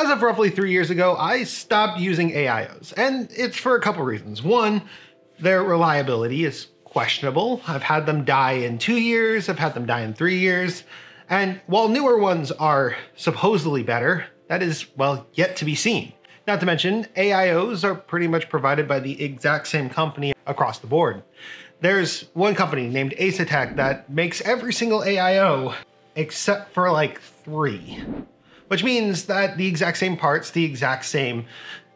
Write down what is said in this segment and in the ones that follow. As of roughly 3 years ago, I stopped using AIOs, and it's for a couple reasons. One, their reliability is questionable. I've had them die in 2 years, I've had them die in 3 years, and while newer ones are supposedly better, that is, well, yet to be seen. Not to mention, AIOs are pretty much provided by the exact same company across the board. There's one company named Ace Attack that makes every single AIO except for like 3, which means that the exact same parts, the exact same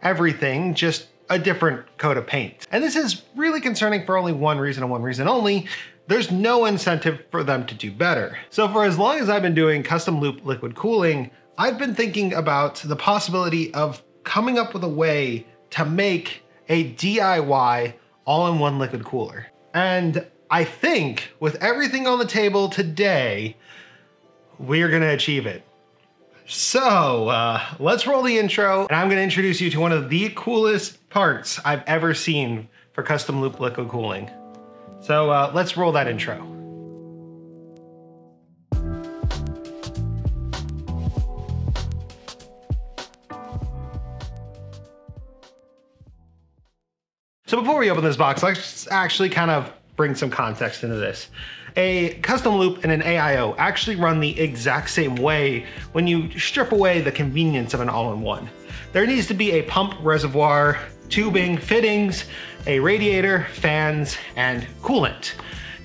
everything, just a different coat of paint. And this is really concerning for only one reason and one reason only. There's no incentive for them to do better. So for as long as I've been doing custom loop liquid cooling, I've been thinking about the possibility of coming up with a way to make a DIY all-in-one liquid cooler. And I think with everything on the table today, we are gonna achieve it. So let's roll the intro, and I'm gonna introduce you to one of the coolest parts I've ever seen for custom loop liquid cooling. So let's roll that intro. So before we open this box, let's actually kind of bring some context into this. A custom loop and an AIO actually run the exact same way when you strip away the convenience of an all-in-one. There needs to be a pump reservoir, tubing, fittings, a radiator, fans, and coolant.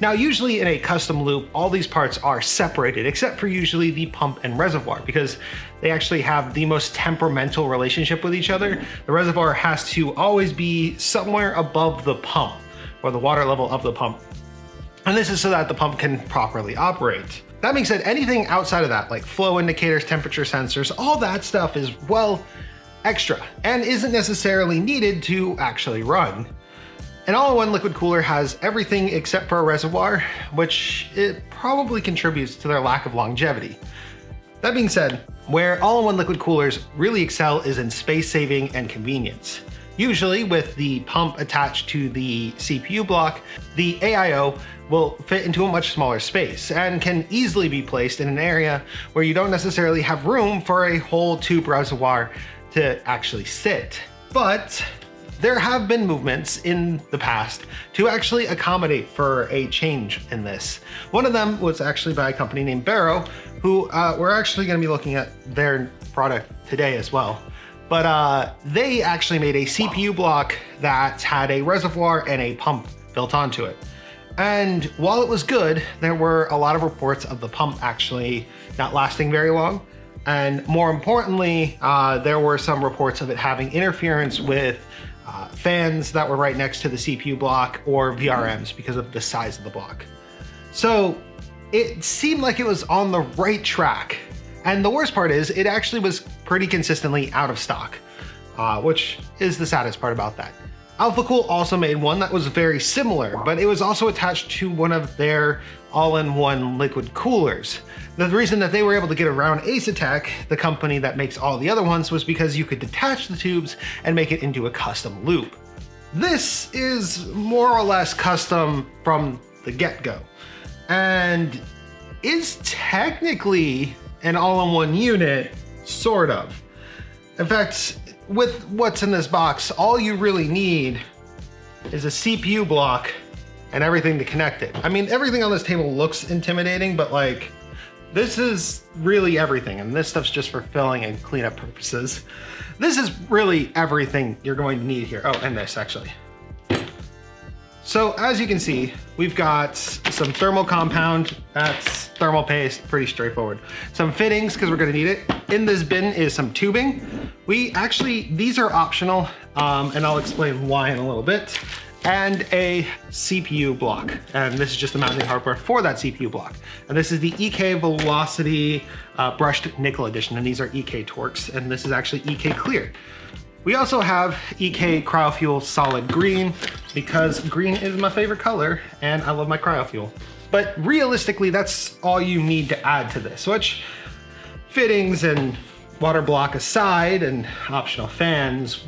Now, usually in a custom loop, all these parts are separated, except for usually the pump and reservoir, because they actually have the most temperamental relationship with each other. The reservoir has to always be somewhere above the pump, or the water level of the pump. And this is so that the pump can properly operate. That being said, anything outside of that, like flow indicators, temperature sensors, all that stuff is, well, extra, and isn't necessarily needed to actually run. An all-in-one liquid cooler has everything except for a reservoir, which it probably contributes to their lack of longevity. That being said, where all-in-one liquid coolers really excel is in space saving and convenience. Usually with the pump attached to the CPU block, the AIO will fit into a much smaller space and can easily be placed in an area where you don't necessarily have room for a whole tube reservoir to actually sit. But there have been movements in the past to actually accommodate for a change in this. One of them was actually by a company named Barrow, who we're actually gonna be looking at their product today as well. But they actually made a CPU block that had a reservoir and a pump built onto it. And while it was good, there were a lot of reports of the pump actually not lasting very long. And more importantly, there were some reports of it having interference with fans that were right next to the CPU block or VRMs because of the size of the block. So it seemed like it was on the right track. And the worst part is it actually was pretty consistently out of stock, which is the saddest part about that. AlphaCool also made one that was very similar, but it was also attached to one of their all-in-one liquid coolers. The reason that they were able to get around Ace Attack, the company that makes all the other ones, was because you could detach the tubes and make it into a custom loop. This is more or less custom from the get-go and is technically an all-in-one unit, sort of. In fact, with what's in this box, all you really need is a CPU block and everything to connect it. I mean, everything on this table looks intimidating, but like, this is really everything. And this stuff's just for filling and cleanup purposes. This is really everything you're going to need here. Oh, and this actually. So as you can see, we've got some thermal compound, that's thermal paste, pretty straightforward. Some fittings, because we're gonna need it. In this bin is some tubing. We actually, these are optional, and I'll explain why in a little bit. And a CPU block. And this is just the mounting hardware for that CPU block. And this is the EK Velocity brushed nickel edition. And these are EK Torx, and this is actually EK clear. We also have EK Cryofuel solid green, because green is my favorite color and I love my cryofuel. But realistically, that's all you need to add to this, which, fittings and water block aside and optional fans,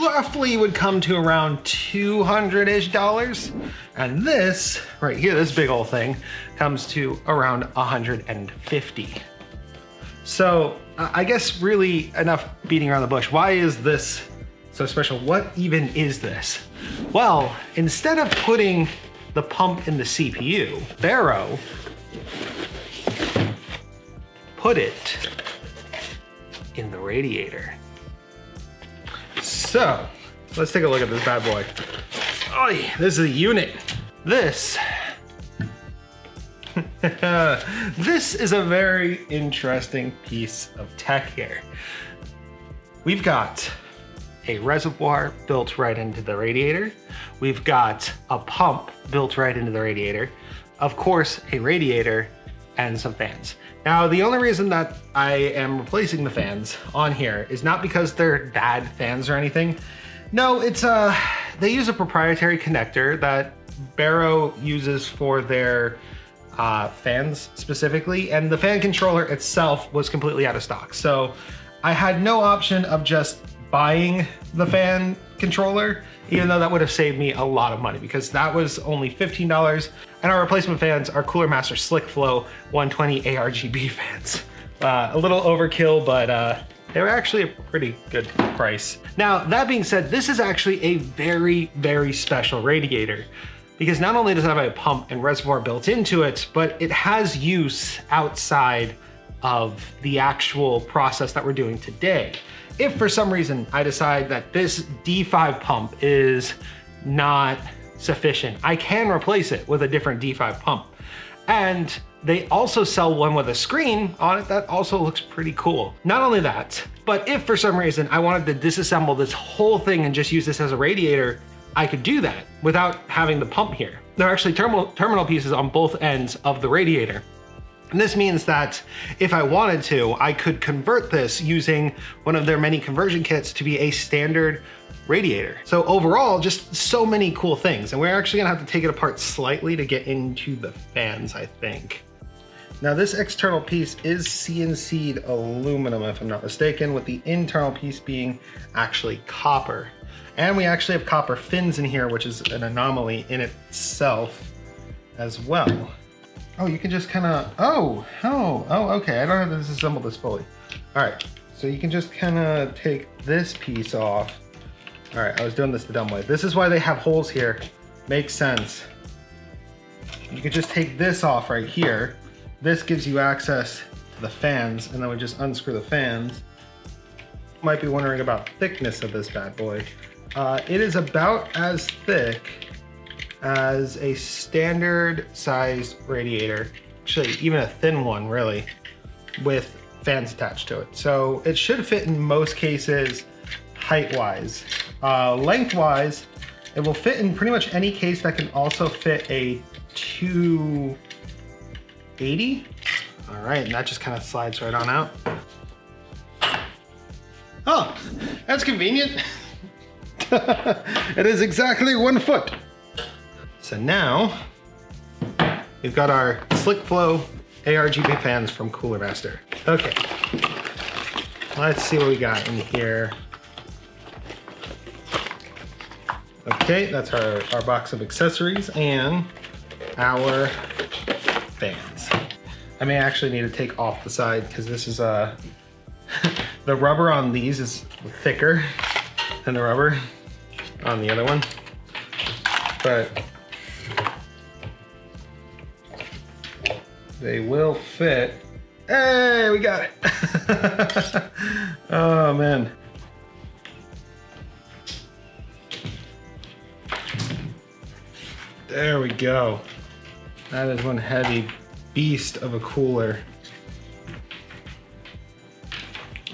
roughly would come to around $200-ish. And this right here, this big old thing, comes to around $150. So I guess really enough beating around the bush. Why is this so special? What even is this? Well, instead of putting the pump in the CPU, Barrow put it in the radiator. So let's take a look at this bad boy. Oy, this is a unit. This is a very interesting piece of tech here. We've got a reservoir built right into the radiator. We've got a pump built right into the radiator. Of course, a radiator and some fans. Now, the only reason that I am replacing the fans on here is not because they're bad fans or anything. No, it's they use a proprietary connector that Barrow uses for their fans specifically, and the fan controller itself was completely out of stock. So I had no option of just buying the fan controller, even though that would have saved me a lot of money because that was only $15. And our replacement fans are Cooler Master Slick Flow 120 ARGB fans. A little overkill, but they were actually a pretty good price. Now, that being said, this is actually a very, very special radiator because not only does it have a pump and reservoir built into it, but it has use outside of the actual process that we're doing today. If for some reason I decide that this D5 pump is not sufficient, I can replace it with a different D5 pump. And they also sell one with a screen on it that also looks pretty cool. Not only that, but if for some reason I wanted to disassemble this whole thing and just use this as a radiator, I could do that without having the pump here. There are actually terminal pieces on both ends of the radiator. And this means that if I wanted to, I could convert this using one of their many conversion kits to be a standard radiator. So overall, just so many cool things. And we're actually gonna have to take it apart slightly to get into the fans, I think. Now this external piece is CNC'd aluminum, if I'm not mistaken, with the internal piece being actually copper. And we actually have copper fins in here, which is an anomaly in itself as well. Oh, you can just kind of, okay. I don't have to disassemble this fully. All right, so you can just kind of take this piece off. All right, I was doing this the dumb way. This is why they have holes here. Makes sense. You can just take this off right here. This gives you access to the fans, and then we just unscrew the fans. Might be wondering about thickness of this bad boy. It is about as thick as a standard sized radiator, actually even a thin one really, with fans attached to it. So it should fit in most cases height wise. Length wise, it will fit in pretty much any case that can also fit a 280. All right, and that just kind of slides right on out. Oh, that's convenient. It is exactly 1 foot. So now we've got our Slick Flow ARGB fans from Cooler Master. Okay, let's see what we got in here. Okay, that's our box of accessories and our fans. I may actually need to take off the side because this is the rubber on these is thicker than the rubber on the other one, but they will fit. Hey, we got it. Oh man. There we go. That is one heavy beast of a cooler.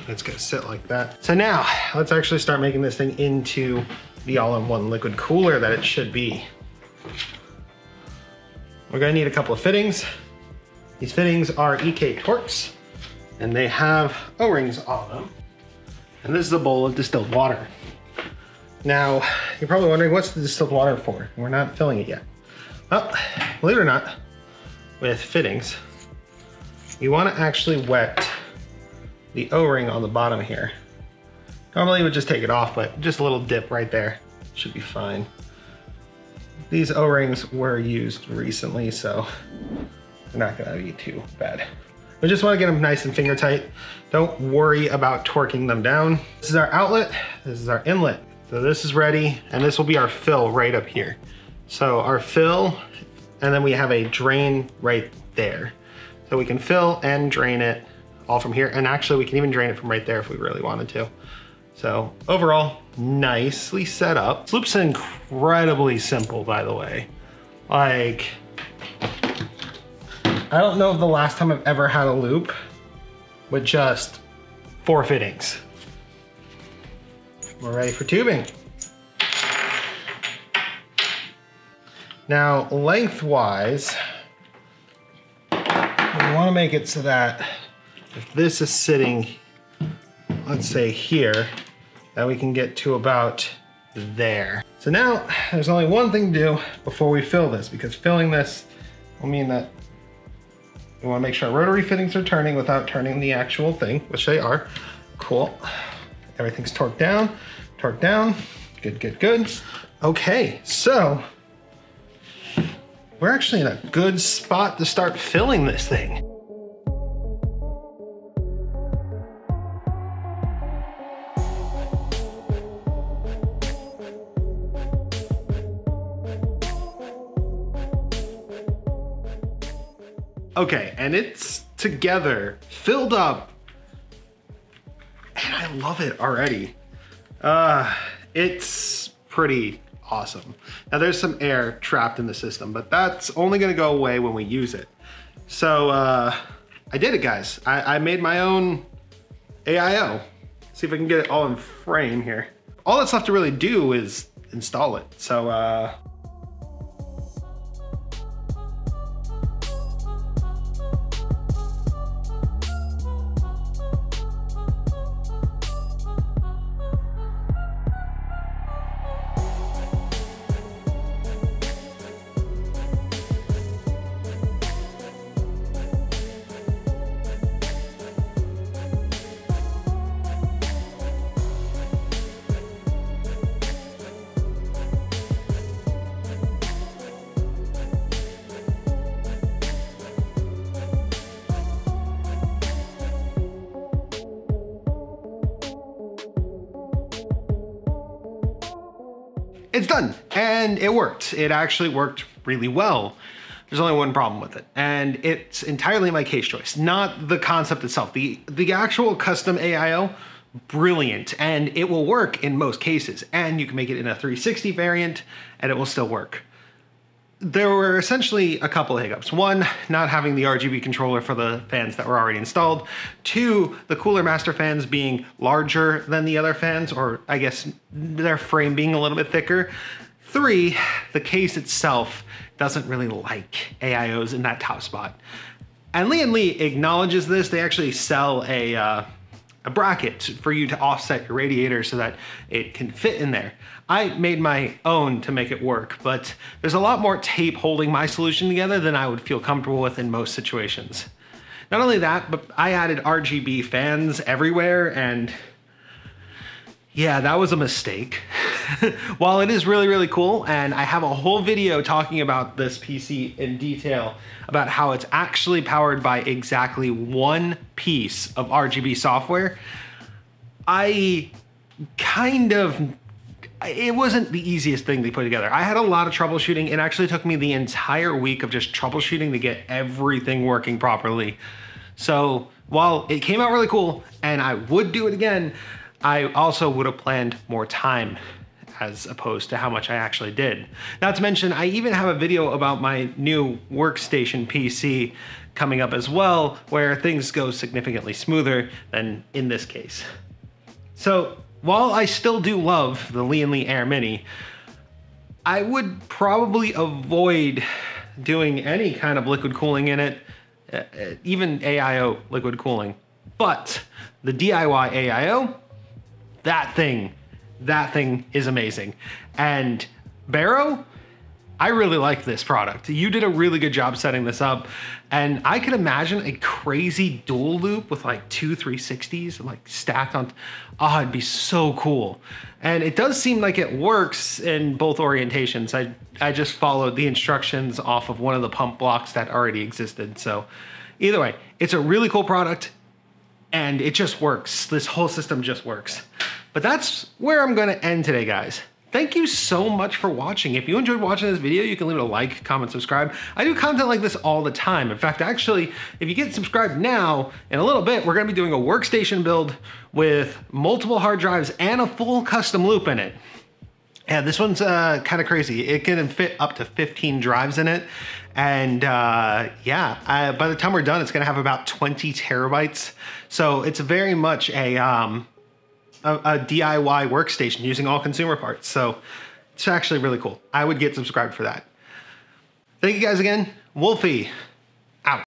That's gonna sit like that. So now let's actually start making this thing into the all-in-one liquid cooler that it should be. We're gonna need a couple of fittings. These fittings are EK Torx, and they have O-rings on them. And this is a bowl of distilled water. Now, you're probably wondering, what's the distilled water for? We're not filling it yet. Well, believe it or not, with fittings, you wanna actually wet the O-ring on the bottom here. Normally you would just take it off, but just a little dip right there should be fine. These O-rings were used recently, so they're not gonna be too bad. We just want to get them nice and finger tight. Don't worry about torquing them down. This is our outlet, this is our inlet. So this is ready, and this will be our fill right up here. So our fill, and then we have a drain right there. So we can fill and drain it all from here. And actually we can even drain it from right there if we really wanted to. So overall, nicely set up. This loop's incredibly simple, by the way. Like, I don't know of the last time I've ever had a loop with just 4 fittings. We're ready for tubing. Now, lengthwise, we want to make it so that if this is sitting, let's say here, that we can get to about there. So now there's only one thing to do before we fill this, because filling this will mean that we want to make sure our rotary fittings are turning without turning the actual thing, which they are. Cool. Everything's torqued down, torqued down. Good, good, good. Okay, so we're actually in a good spot to start filling this thing. Okay, and it's together, filled up, and I love it already. It's pretty awesome. Now there's some air trapped in the system, but that's only gonna go away when we use it. So I did it, guys. I made my own AIO. See if I can get it all in frame here. All that's left to really do is install it. So it's done, and it worked. It actually worked really well. There's only one problem with it, and it's entirely my case choice, not the concept itself. The actual custom AIO, brilliant, and it will work in most cases, and you can make it in a 360 variant, and it will still work. There were essentially a couple of hiccups. One, not having the RGB controller for the fans that were already installed. Two, the Cooler Master fans being larger than the other fans, or I guess their frame being a little bit thicker. Three, the case itself doesn't really like AIOs in that top spot. And Lian Li acknowledges this. They actually sell a bracket for you to offset your radiator so that it can fit in there. I made my own to make it work, but there's a lot more tape holding my solution together than I would feel comfortable with in most situations. Not only that, but I added RGB fans everywhere, and yeah, that was a mistake. While it is really, really cool, and I have a whole video talking about this PC in detail, about how it's actually powered by exactly one piece of RGB software, it wasn't the easiest thing to put together. I had a lot of troubleshooting. It actually took me the entire week of just troubleshooting to get everything working properly. So while it came out really cool, and I would do it again, I also would have planned more time as opposed to how much I actually did. Not to mention, I even have a video about my new workstation PC coming up as well, where things go significantly smoother than in this case. So while I still do love the Lian Li Air Mini, I would probably avoid doing any kind of liquid cooling in it, even AIO liquid cooling. But the DIY AIO, that thing is amazing. And Barrow, I really like this product. You did a really good job setting this up. And I could imagine a crazy dual loop with like 2 360s like stacked on, oh, it'd be so cool. And it does seem like it works in both orientations. I just followed the instructions off of one of the pump blocks that already existed. So either way, It's a really cool product and it just works. This whole system just works. But that's where I'm gonna end today, guys. Thank you so much for watching. If you enjoyed watching this video, you can leave it a like, comment, subscribe. I do content like this all the time. In fact, actually, if you get subscribed now, in a little bit, we're gonna be doing a workstation build with multiple hard drives and a full custom loop in it. Yeah, this one's kind of crazy. It can fit up to 15 drives in it. And yeah, by the time we're done, it's gonna have about 20 terabytes. So it's very much a DIY workstation using all consumer parts. So it's actually really cool. I would get subscribed for that. Thank you guys again. Wolfie.